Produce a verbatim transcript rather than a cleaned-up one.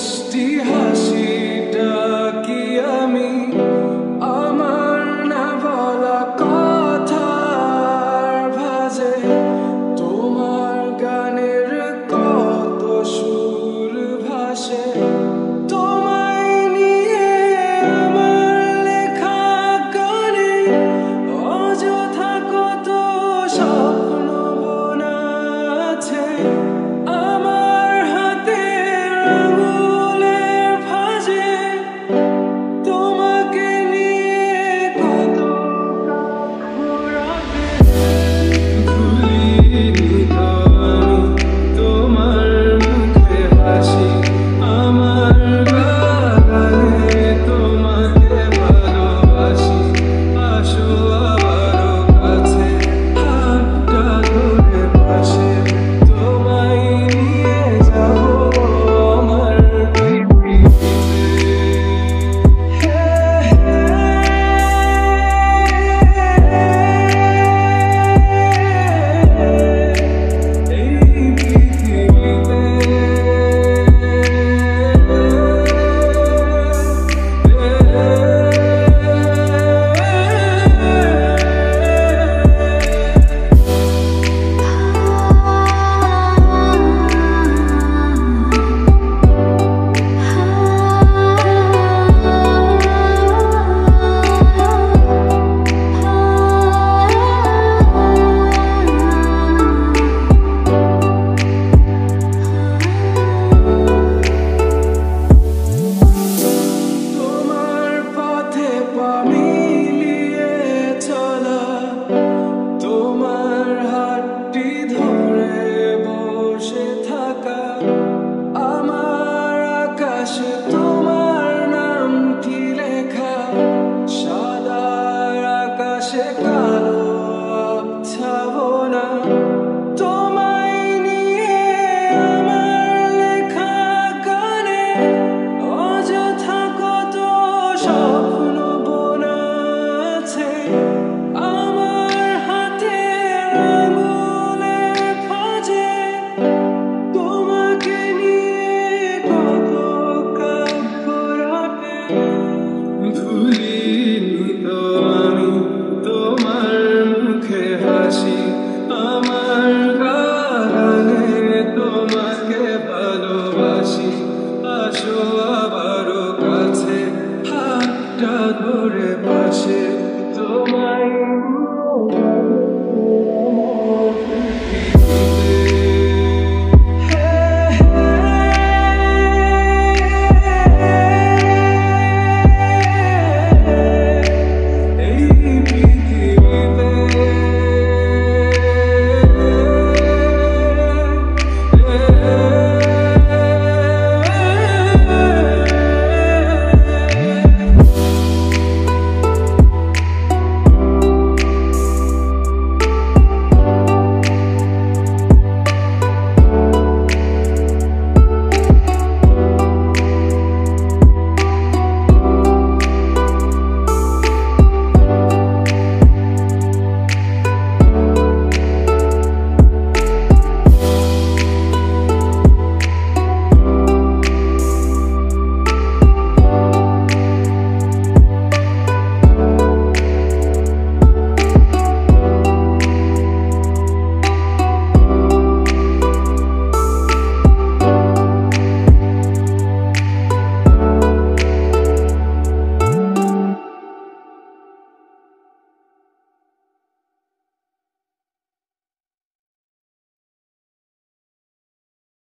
I